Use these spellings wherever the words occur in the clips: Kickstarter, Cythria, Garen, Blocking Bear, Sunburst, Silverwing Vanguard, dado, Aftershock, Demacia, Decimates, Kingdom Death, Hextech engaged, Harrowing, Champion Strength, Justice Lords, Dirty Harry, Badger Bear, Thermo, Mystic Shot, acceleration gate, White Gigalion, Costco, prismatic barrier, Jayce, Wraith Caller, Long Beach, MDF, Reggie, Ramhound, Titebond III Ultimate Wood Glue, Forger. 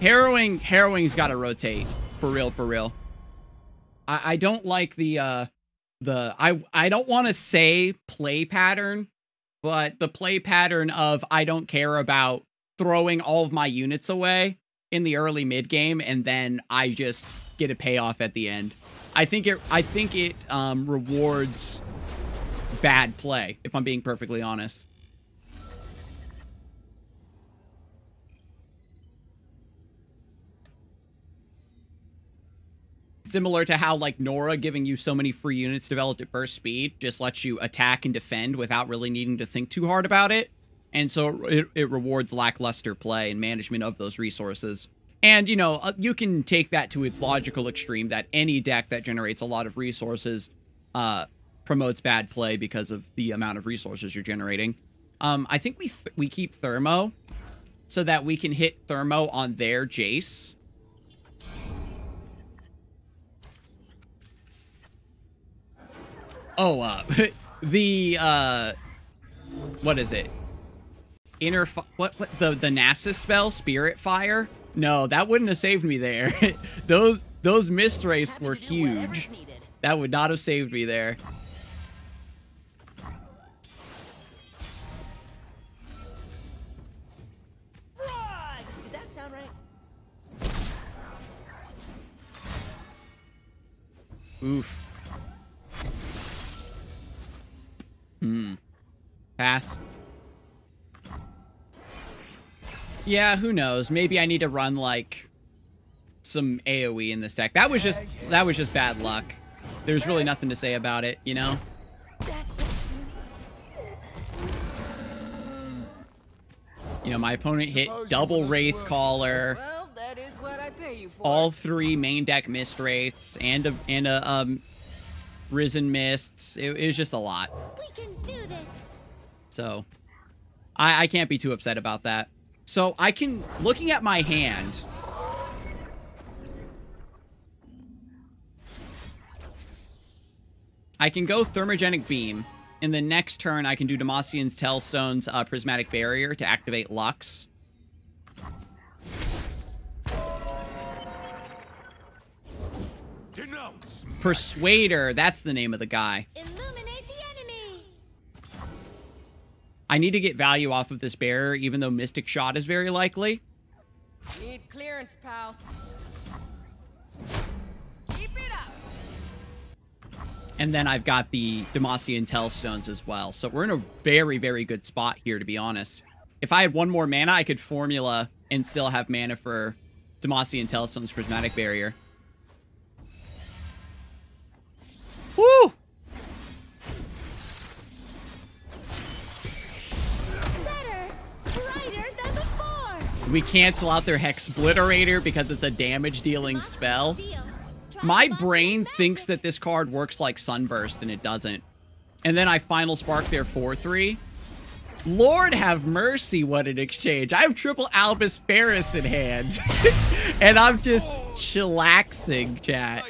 Harrowing's got to rotate for real, for real. I don't like the I don't want to say play pattern, but the play pattern of I don't care about throwing all of my units away in the early mid game and then I just get a payoff at the end. I think it rewards bad play, if I'm being perfectly honest. Similar to how, like, Nora giving you so many free units developed at burst speed just lets you attack and defend without really needing to think too hard about it. And so it rewards lackluster play and management of those resources. And, you know, you can take that to its logical extreme that any deck that generates a lot of resources promotes bad play because of the amount of resources you're generating. I think we keep Thermo so that we can hit Thermo on their Jayce. Oh, what is it? The Nasus spell, Spirit Fire? No, that wouldn't have saved me there. those mist wraiths were huge. That would not have saved me there. Run! Did that sound right? Oof. Pass. Yeah, who knows? Maybe I need to run like some AoE in this deck. That was just bad luck. There's really nothing to say about it, you know? You know, my opponent hit double Wraith Caller. All three main deck mist wraiths and a Risen Mists. It was just a lot. We can do this. So I can't be too upset about that. So I can, looking at my hand, I can go Thermogenic Beam. In the next turn, I can do Demacian Tellstones Prismatic Barrier to activate Lux. Persuader, that's the name of the guy. Illuminate the enemy. I need to get value off of this barrier, even though Mystic Shot is very likely. Need clearance, pal. Keep it up. And then I've got the Demacian Tellstones as well. So we're in a very, very good spot here, to be honest. If I had one more mana, I could formula and still have mana for Demacian Tellstones Prismatic Barrier. Woo! Better, brighter than before. We cancel out their Hexbliterator because it's a damage-dealing spell. My brain thinks that this card works like Sunburst, and it doesn't. And then I Final Spark their 4/3. Lord have mercy, what an exchange. I have triple Albus Ferros in hand. And I'm just chillaxing, chat.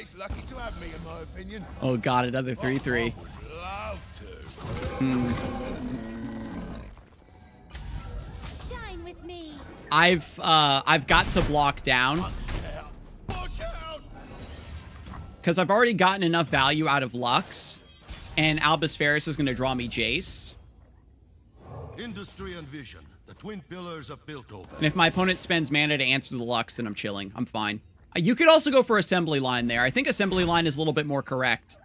Oh god, another 3/3. Shine with me. I've got to block down. Because I've already gotten enough value out of Lux. And Albus Ferros is gonna draw me Jayce. Industry and vision, the twin pillars are built over. And if my opponent spends mana to answer the Lux, then I'm chilling. I'm fine. You could also go for Assembly Line there. I think Assembly Line is a little bit more correct.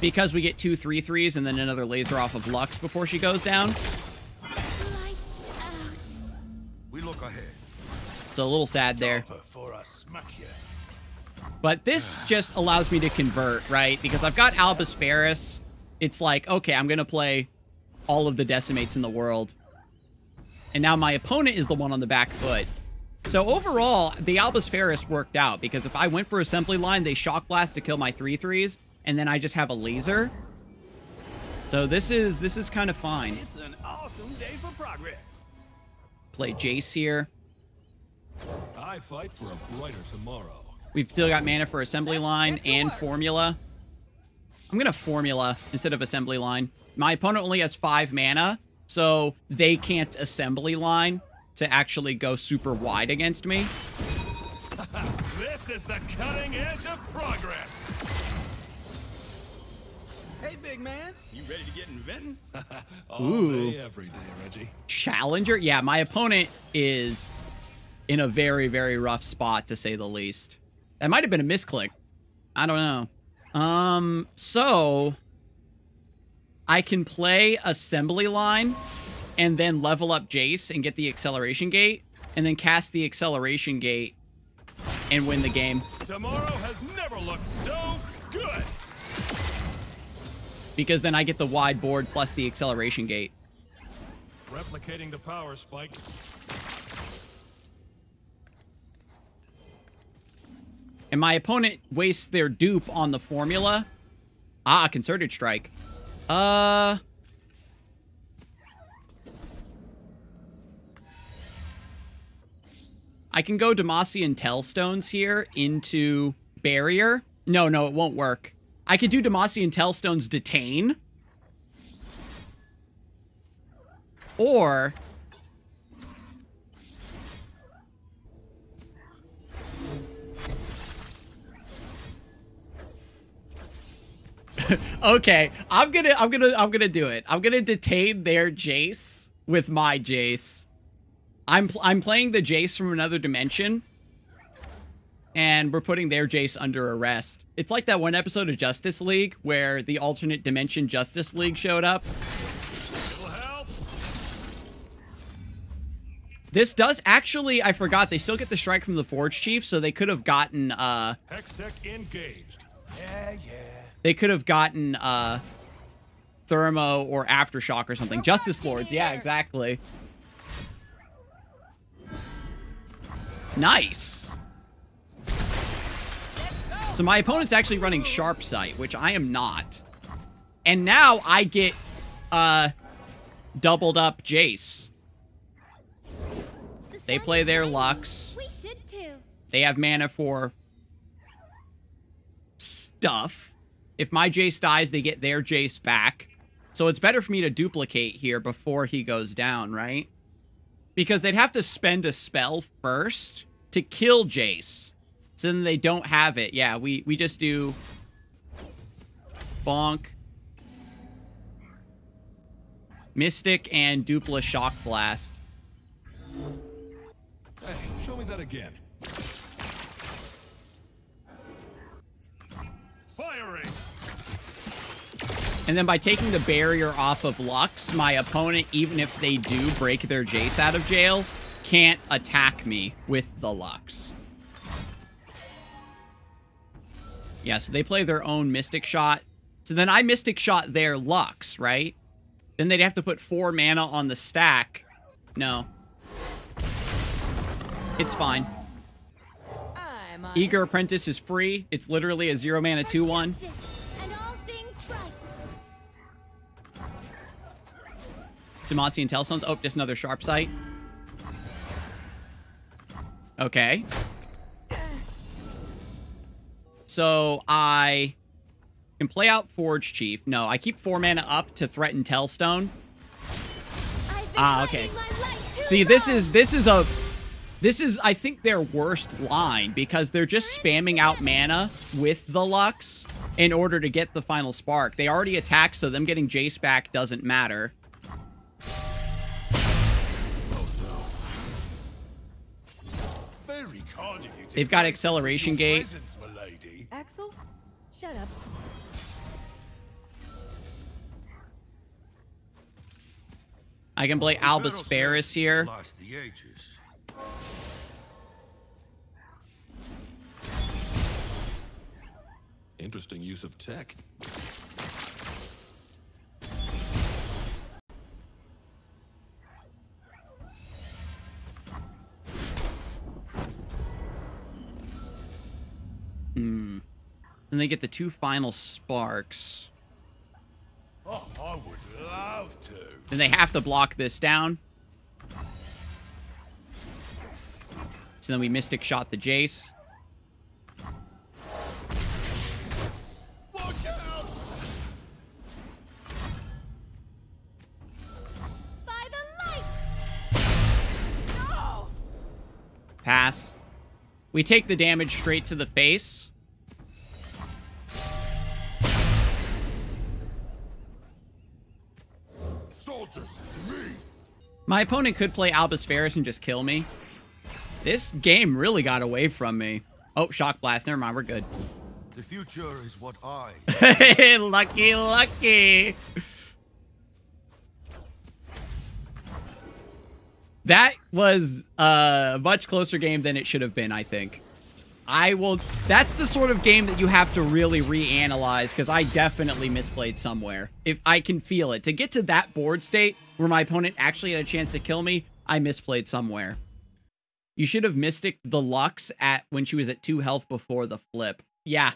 Because we get 2 3/3s and then another laser off of Lux before she goes down. We look ahead. It's a little sad there. But this just allows me to convert, right? Because I've got Albus Ferros. It's like, okay, I'm going to play all of the decimates in the world. And now my opponent is the one on the back foot. So overall, the Albus Ferros worked out because if I went for Assembly Line, they Shock Blast to kill my 3/3s, and then I just have a laser. So this is kind of fine. It's an awesome day for progress. Play Jayce here. I fight for a brighter tomorrow. We've still got mana for Assembly Line and Formula. I'm gonna Formula instead of Assembly Line. My opponent only has 5 mana, so they can't Assembly Line. to actually go super wide against me. This is the cutting edge of progress. Hey, big man, you ready to get inventing? All day, every day, Reggie. Challenger? Yeah, my opponent is in a very, very rough spot, to say the least. That might have been a misclick. I don't know. So I can play assembly line and then level up Jayce and get the acceleration gate and then cast the acceleration gate and win the game. Tomorrow has never looked so good. Because then I get the wide board plus the acceleration gate. Replicating the power spike. And my opponent wastes their dupe on the formula. Ah, concerted strike. I can go Demacian Tellstones here into barrier. No, it won't work. I could do Demacian Tellstones detain. Or okay, I'm gonna do it. I'm gonna detain their Jayce with my Jayce. I'm playing the Jayce from another dimension, and we're putting their Jayce under arrest. It's like that one episode of Justice League where the alternate dimension Justice League showed up. This does actually, I forgot, they still get the strike from the Forge Chief, so they could have gotten Hextech engaged. Yeah. They could have gotten Thermo or Aftershock or something. Justice Lords, yeah, exactly. Nice. So my opponent's actually running Sharp Sight, which I am not. And now I get doubled up Jayce. They play their Lux. They have mana for stuff. If my Jayce dies, they get their Jayce back. So it's better for me to duplicate here before he goes down, right? Because they'd have to spend a spell first to kill Jayce. So then they don't have it. Yeah, we just do bonk, Mystic, and Dupla Shock Blast. Hey, show me that again. Firing. And then by taking the barrier off of Lux, my opponent, even if they do break their Jayce out of jail, can't attack me with the Lux. Yeah, so they play their own Mystic Shot. So then I Mystic Shot their Lux, right? Then they'd have to put 4 mana on the stack. No. It's fine. Eager Apprentice is free. It's literally a 0 mana 2/1. Demacian Tellstones. Oh, just another Sharp Sight. Okay. So I can play out Forge Chief. No, I keep 4 mana up to threaten Tellstone. Ah, okay. See, this is, I think, their worst line, because they're just spamming out mana with the Lux in order to get the final spark. They already attacked, so them getting Jayce back doesn't matter. They've got acceleration gate. Axel, shut up. I can play Albus Ferros here. Interesting use of tech. And they get the 2 final sparks. Oh, I would love to. Then they have to block this down. So then we Mystic Shot the Jayce. We take the damage straight to the face. Soldiers, to me. My opponent could play Albus Ferros and just kill me. This game really got away from me. Oh, shock blast. Never mind, we're good. The future is what I... Lucky, lucky. That was a much closer game than it should have been, I think. I will... That's the sort of game that you have to really reanalyze, because I definitely misplayed somewhere. If I can feel it. To get to that board state where my opponent actually had a chance to kill me, I misplayed somewhere. You should have mystic the Lux at when she was at 2 health before the flip. Yeah.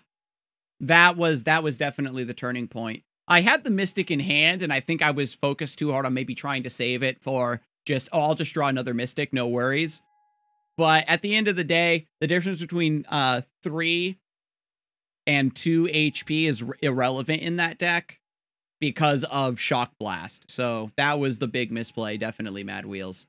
That was definitely the turning point. I had the mystic in hand, and I think I was focused too hard on maybe trying to save it for... Just, oh, I'll just draw another Mystic, no worries. But at the end of the day, the difference between 3 and 2 HP is irrelevant in that deck because of Shock Blast. So that was the big misplay, definitely, Mad Wheels.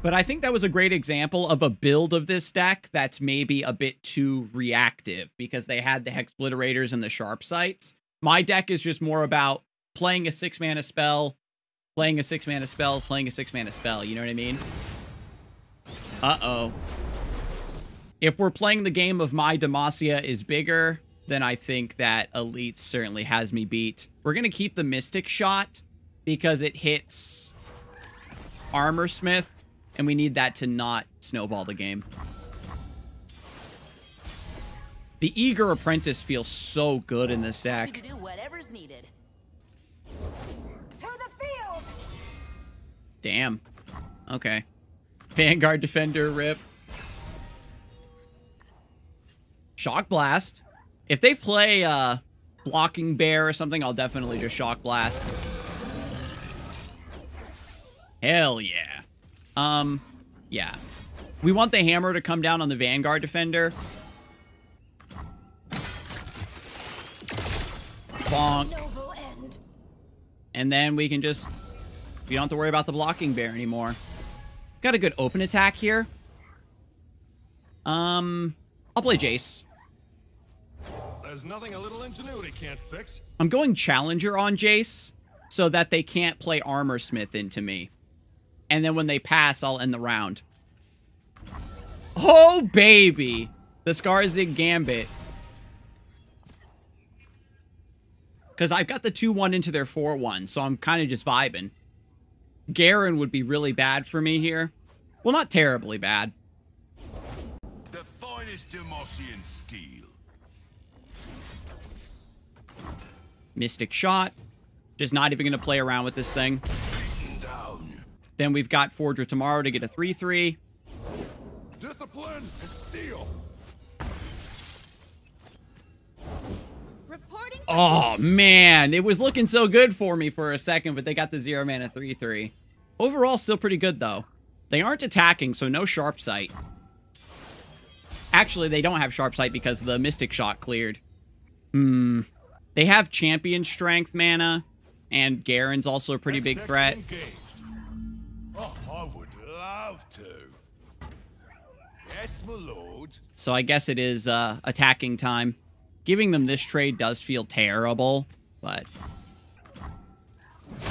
But I think that was a great example of a build of this deck that's maybe a bit too reactive because they had the Hexbliterators and the Sharp Sights. My deck is just more about playing a 6-mana spell, playing a 6-mana spell, playing a 6-mana spell. You know what I mean? Uh-oh. If we're playing the game of my Demacia is bigger, then I think that Elite certainly has me beat. We're going to keep the Mystic Shot because it hits Armor Smith, and we need that to not snowball the game. The Eager Apprentice feels so good in this deck. You do whatever's needed. Damn. Okay. Vanguard Defender, rip. Shock Blast. If they play Blocking Bear or something, I'll definitely just Shock Blast. Hell yeah. Yeah. We want the hammer to come down on the Vanguard Defender. Bonk. And then we can just... You don't have to worry about the Blocking Bear anymore. Got a good open attack here. I'll play Jayce. There's nothing a little ingenuity can't fix. I'm going Challenger on Jayce so that they can't play Armor Smith into me. And then when they pass, I'll end the round. Oh, baby! The Scarzig Gambit. Because I've got the 2-1 into their 4-1, so I'm kind of just vibing. Garen would be really bad for me here. Well, not terribly bad. The finest Demacian steel. Mystic Shot. Just not even going to play around with this thing. Then we've got Forger tomorrow to get a 3-3. Discipline and steel. Oh, man. It was looking so good for me for a second, but they got the 0-mana 3-3. Overall, still pretty good, though. They aren't attacking, so no Sharp Sight. Actually, they don't have Sharp Sight because the Mystic Shot cleared. Hmm. They have Champion Strength mana, and Garen's also a pretty big threat. Oh, I would love to. Yes, my lord. So I guess it is attacking time. Giving them this trade does feel terrible, but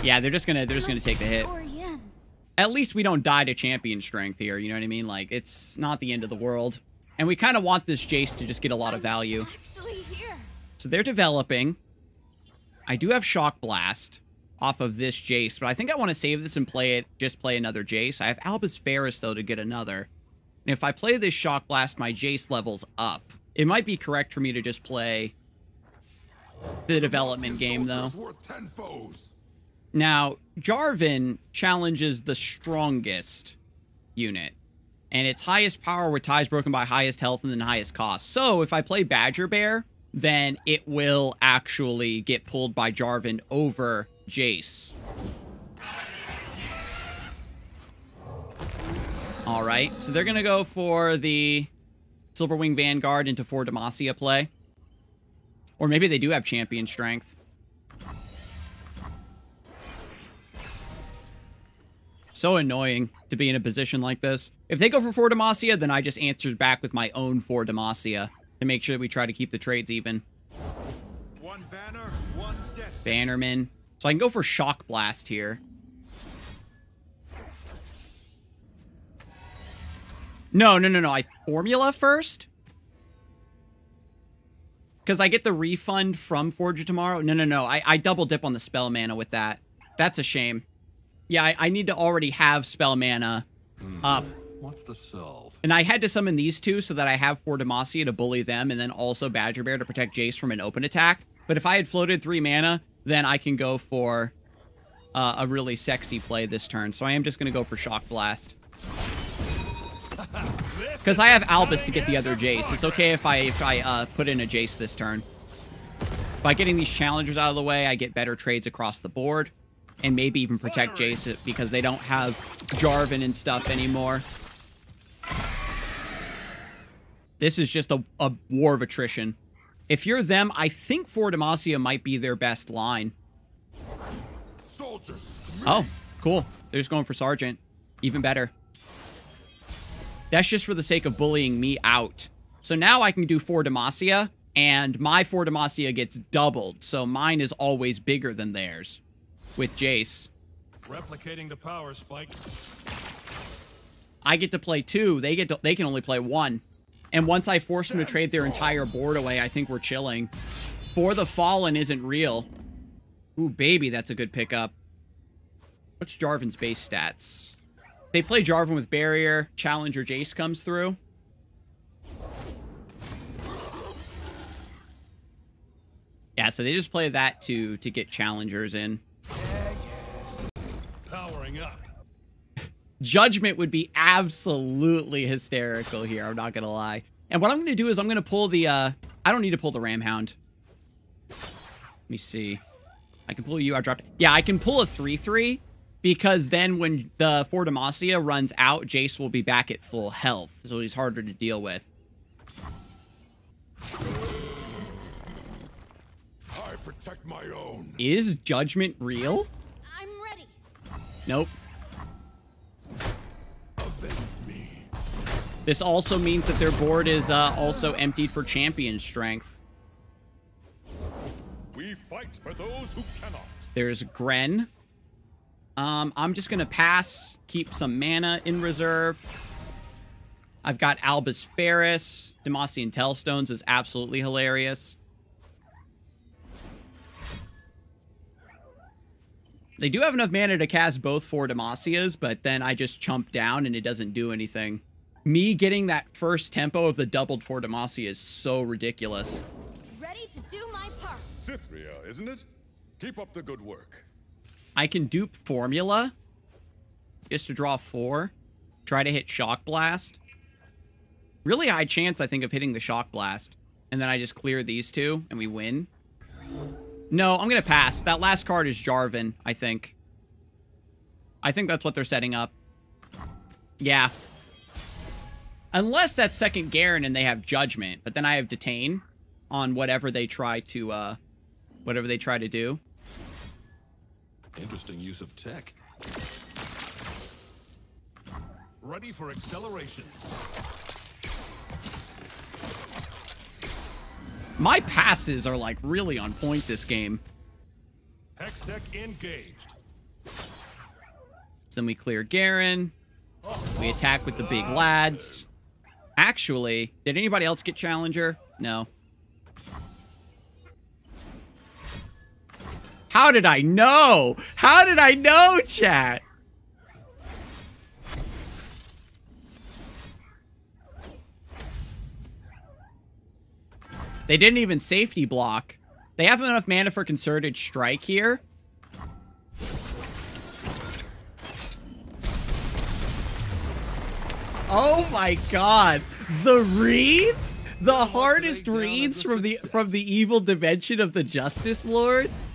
yeah, they're just gonna take the hit. At least we don't die to Champion Strength here. You know what I mean? Like, it's not the end of the world, and we kind of want this Jayce to just get a lot of value. So they're developing. I do have Shock Blast off of this Jayce, but I think I want to save this and play it. Just play another Jayce. I have Albus Ferros though to get another, and if I play this Shock Blast, my Jayce levels up. It might be correct for me to just play the development game, though. Now, Jarvan challenges the strongest unit. And its highest power with ties broken by highest health and then highest cost. So, if I play Badger Bear, then it will actually get pulled by Jarvan over Jayce. Alright, so they're going to go for the... Silverwing Vanguard into 4 Demacia play. Or maybe they do have Champion Strength. So annoying to be in a position like this. If they go for 4 Demacia, then I just answer back with my own 4 Demacia to make sure that we try to keep the trades even. One banner, one death. Bannerman. So I can go for Shock Blast here. No. I Formula first? Because I get the refund from Forger tomorrow? No. I double dip on the spell mana with that. That's a shame. Yeah, I need to already have spell mana up. What's the solve? And I had to summon these two so that I have 4 Demacia to bully them and then also Badger Bear to protect Jayce from an open attack. But if I had floated 3 mana, then I can go for a really sexy play this turn. So I am just going to go for Shock Blast. Because I have Albus to get the other Jayce. It's okay if I put in a Jayce this turn. By getting these challengers out of the way, I get better trades across the board. And maybe even protect Jayce because they don't have Jarvan and stuff anymore. This is just a war of attrition. If you're them, I think 4 Demacia might be their best line. Soldiers, oh, cool. They're just going for Sergeant. Even better. That's just for the sake of bullying me out. So now I can do 4 Demacia, and my 4 Demacia gets doubled, so mine is always bigger than theirs. With Jayce. Replicating the power spike. I get to play 2. They can only play 1. And once I force them to trade their entire board away, I think we're chilling. For the Fallen isn't real. Ooh, baby, that's a good pickup. What's Jarvan's base stats? They play Jarvan with Barrier. Challenger Jayce comes through. Yeah, so they just play that to get Challengers in. Powering up. Judgment would be absolutely hysterical here, I'm not going to lie. And what I'm going to do is I'm going to pull the... I don't need to pull the Ramhound. Let me see. I can pull you. I dropped... Yeah, I can pull a 3-3. Because then when the 4 Demacia runs out, Jayce will be back at full health. So he's harder to deal with. I protect my own. Is Judgment real? I'm ready. Nope. Avenge me. This also means that their board is also emptied for Champion Strength. We fight for those who cannot. There's Gren. I'm just going to pass, keep some mana in reserve. I've got Albus Ferros. Demacian Tellstones is absolutely hilarious. They do have enough mana to cast both 4 Demacias, but then I just chump down and it doesn't do anything. Me getting that first tempo of the doubled 4 Demacia is so ridiculous. Ready to do my part. Cythria, isn't it? Keep up the good work. I can dupe Formula just to draw 4. Try to hit Shock Blast. Really high chance, I think, of hitting the Shock Blast. And then I just clear these two and we win. No, I'm going to pass. That last card is Jarvan, I think. I think that's what they're setting up. Yeah. Unless that's second Garen and they have Judgment. But then I have Detain on whatever they try to do. Interesting use of tech. Ready for acceleration. My passes are like really on point this game. Hextech engaged. So then we clear Garen. We attack with the big lads. Actually, did anybody else get Challenger? No. How did I know? How did I know, chat? They didn't even safety block. They have enough mana for concerted strike here. Oh my god. The reads? The hardest reads from the evil dimension of the Justice Lords?